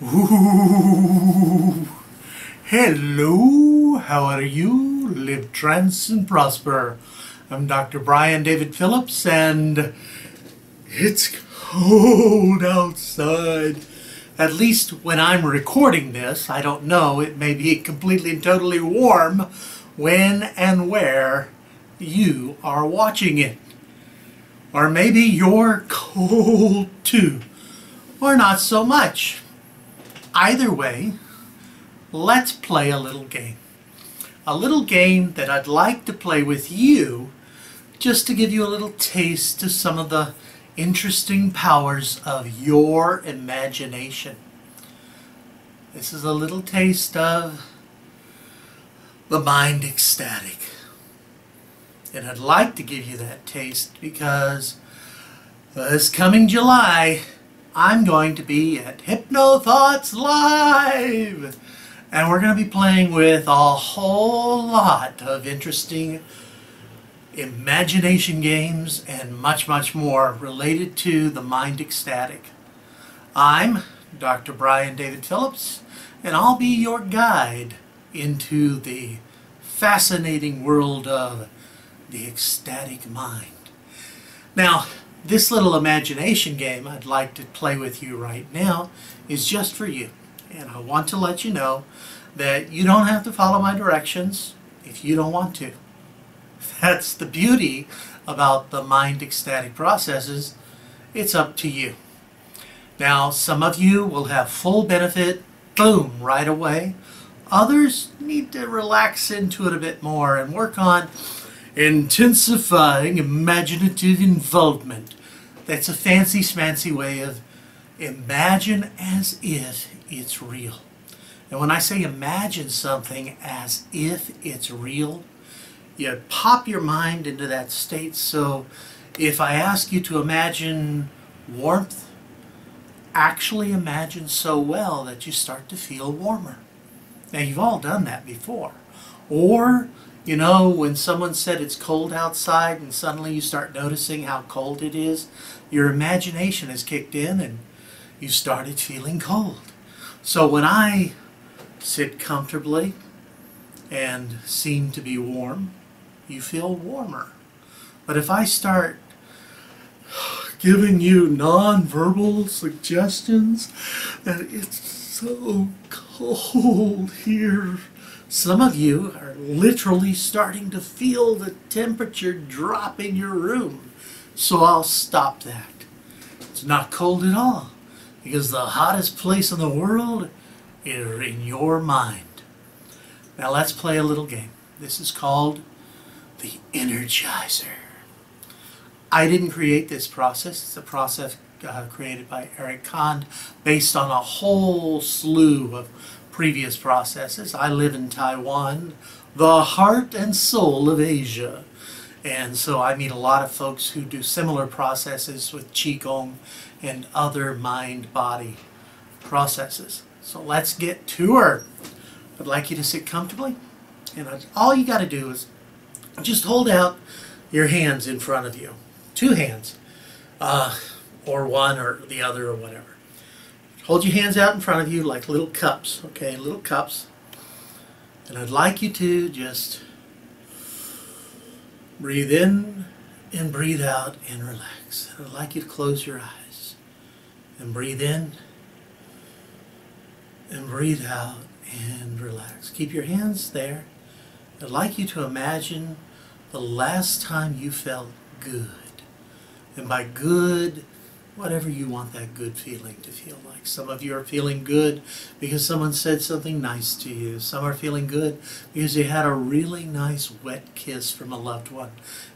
Ooh. Hello, how are you? Live, trance, and prosper. I'm Dr. Brian David Phillips, and it's cold outside. At least when I'm recording this, I don't know, it may be completely and totally warm when and where you are watching it. Or maybe you're cold too, or not so much. Either way, let's play a little game. A little game that I'd like to play with you just to give you a little taste to some of the interesting powers of your imagination. This is a little taste of the mind ecstatic. And I'd like to give you that taste because this coming July, I'm going to be at Hypnothoughts Live, and we're going to be playing with a whole lot of interesting imagination games and much more related to the mind ecstatic. I'm Dr. Brian David Phillips, and I'll be your guide into the fascinating world of the ecstatic mind. Now, this little imagination game I'd like to play with you right now is just for you. And I want to let you know that you don't have to follow my directions if you don't want to. That's the beauty about the mind ecstatic processes. It's up to you. Now, some of you will have full benefit, boom, right away. Others need to relax into it a bit more and work on intensifying imaginative involvement. That's a fancy smancy way of imagine as if it's real. And when I say imagine something as if it's real, you pop your mind into that state. So if I ask you to imagine warmth, actually imagine so well that you start to feel warmer. Now, you've all done that before. Or, you know, when someone said it's cold outside and suddenly you start noticing how cold it is, your imagination has kicked in and you started feeling cold. So when I sit comfortably and seem to be warm, you feel warmer. But if I start giving you non-verbal suggestions that it's so cold here, some of you are literally starting to feel the temperature drop in your room. So I'll stop that. It's not cold at all, because the hottest place in the world is in your mind. Now let's play a little game. This is called the Energizer. I didn't create this process. It's a process created by Eric Kahn based on a whole slew of previous processes. I live in Taiwan, the heart and soul of Asia. And so I meet a lot of folks who do similar processes with Qigong and other mind-body processes. So let's get to it. I'd like you to sit comfortably. And all you got to do is just hold out your hands in front of you. Two hands, or one or the other or whatever. Hold your hands out in front of you like little cups, okay, little cups. And I'd like you to just breathe in and breathe out and relax. And I'd like you to close your eyes and breathe in and breathe out and relax. Keep your hands there. I'd like you to imagine the last time you felt good. And by good, whatever you want that good feeling to feel like. Some of you are feeling good because someone said something nice to you. Some are feeling good because you had a really nice wet kiss from a loved one.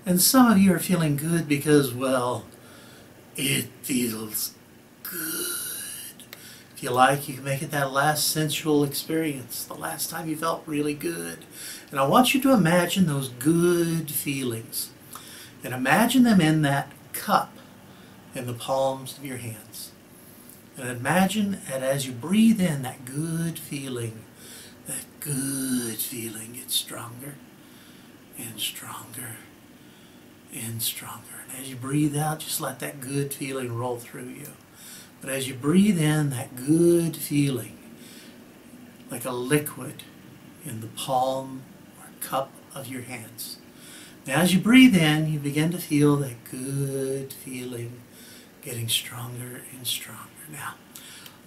And some of you are feeling good because, well, it feels good. If you like, you can make it that last sensual experience, the last time you felt really good. And I want you to imagine those good feelings. And imagine them in that cup, in the palms of your hands. And imagine that as you breathe in, that good feeling gets stronger and stronger and stronger. And as you breathe out, just let that good feeling roll through you. But as you breathe in that good feeling, like a liquid in the palm or cup of your hands. Now as you breathe in, you begin to feel that good feeling getting stronger and stronger. Now,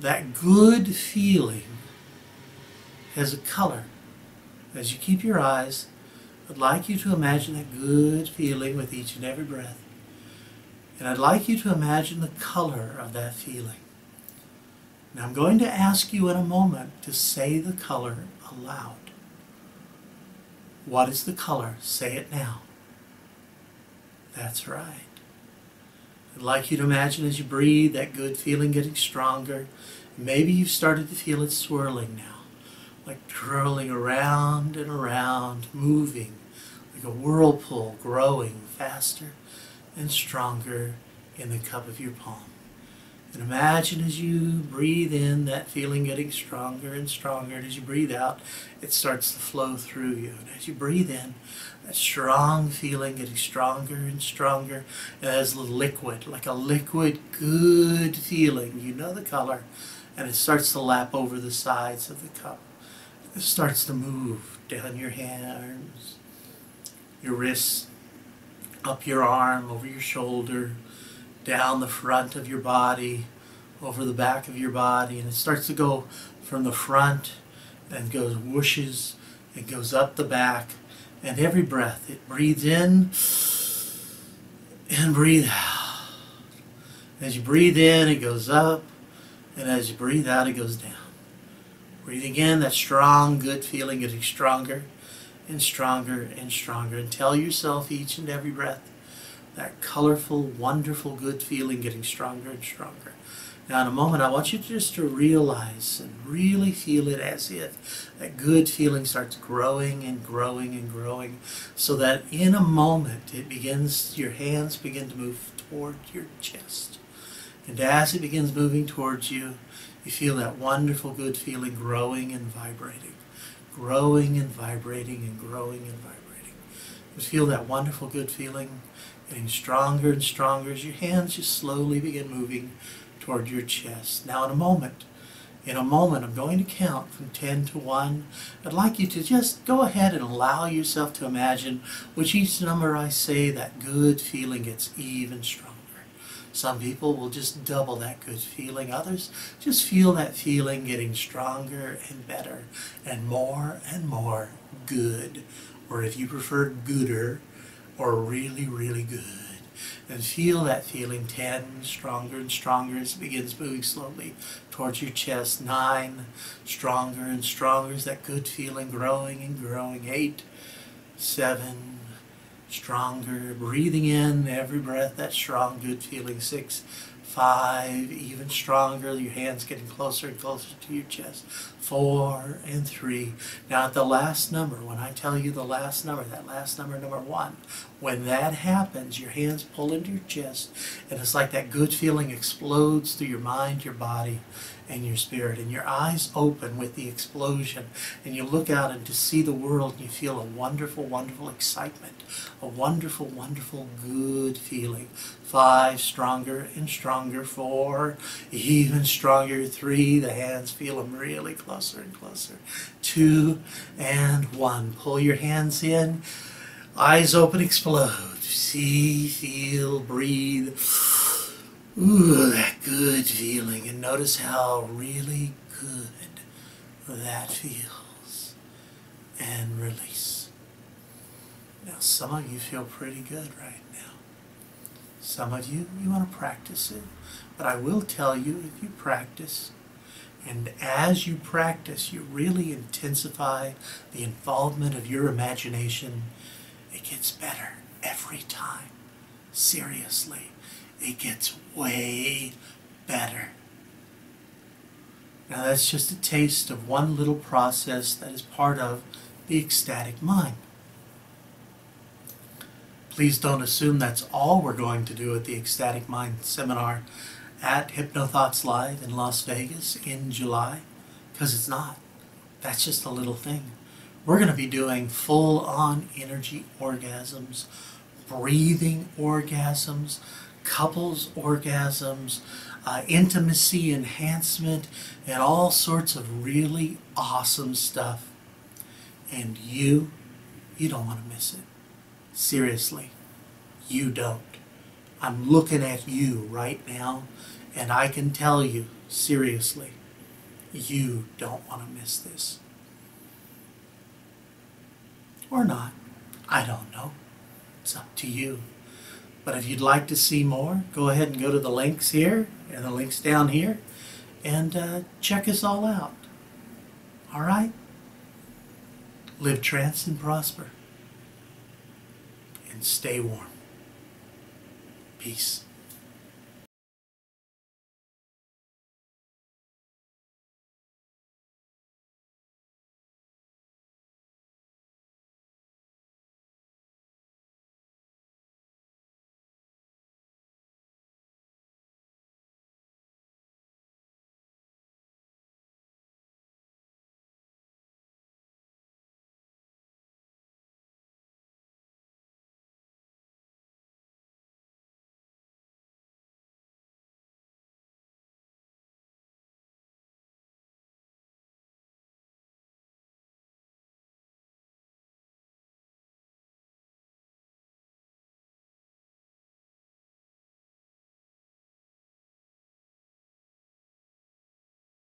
that good feeling has a color. As you keep your eyes, I'd like you to imagine that good feeling with each and every breath. And I'd like you to imagine the color of that feeling. Now I'm going to ask you in a moment to say the color aloud. What is the color? Say it now. That's right. I'd like you to imagine as you breathe that good feeling getting stronger. Maybe you've started to feel it swirling now, like twirling around and around, moving like a whirlpool, growing faster and stronger in the cup of your palm. And imagine as you breathe in that feeling getting stronger and stronger, and as you breathe out, it starts to flow through you. And as you breathe in, that strong feeling getting stronger and stronger, and as a liquid, like a liquid good feeling, you know the color, and it starts to lap over the sides of the cup. It starts to move down your hands, your wrists, up your arm, over your shoulder, down the front of your body, over the back of your body, and it starts to go from the front and goes whooshes and goes up the back. And every breath it breathes in and breathe out. As you breathe in, it goes up, and as you breathe out, it goes down. Breathing in, that strong, good feeling getting stronger and stronger and stronger. And tell yourself each and every breath, that colorful, wonderful, good feeling getting stronger and stronger. Now in a moment, I want you just to realize and really feel it as if that good feeling starts growing and growing and growing, so that in a moment, it begins, your hands begin to move toward your chest. And as it begins moving towards you, you feel that wonderful good feeling growing and vibrating and growing and vibrating. You feel that wonderful good feeling getting stronger and stronger as your hands just slowly begin moving toward your chest. Now in a moment, I'm going to count from 10 to 1. I'd like you to just go ahead and allow yourself to imagine with each number I say, that good feeling gets even stronger. Some people will just double that good feeling. Others just feel that feeling getting stronger and better and more good. Or if you prefer, gooder or really, really good. And feel that feeling 10, stronger and stronger as it begins moving slowly towards your chest. 9, stronger and stronger as that good feeling growing and growing. 8, 7, stronger, breathing in every breath that strong good feeling. 6, 5, even stronger, your hands getting closer and closer to your chest. 4 and 3. Now at the last number, when I tell you the last number, that last number, number 1, when that happens, your hands pull into your chest, and it's like that good feeling explodes through your mind, your body, and your spirit, and your eyes open with the explosion, and you look out and to see the world, and you feel a wonderful, wonderful excitement, a wonderful, wonderful good feeling. 5, stronger and stronger. 4, even stronger. 3, the hands feel them really closer and closer. 2 and 1, pull your hands in, eyes open, explode, see, feel, breathe. Ooh, that good feeling, and notice how really good that feels, and release. Now some of you feel pretty good right now. Some of you want to practice it, but I will tell you, if you practice, and as you practice, you really intensify the involvement of your imagination, it gets better every time. Seriously. It gets way better. Now that's just a taste of one little process that is part of the ecstatic mind. Please don't assume that's all we're going to do at the Ecstatic Mind Seminar at Hypnothoughts Live in Las Vegas in July, because it's not. That's just a little thing. We're going to be doing full-on energy orgasms, breathing orgasms, couples orgasms, intimacy enhancement, and all sorts of really awesome stuff. And you don't want to miss it. Seriously, you don't. I'm looking at you right now, and I can tell you, seriously, you don't want to miss this. Or not. I don't know. It's up to you. But if you'd like to see more, go ahead and go to the links here, and the links down here, and check us all out. All right? Live, trance, and prosper. And stay warm. Peace.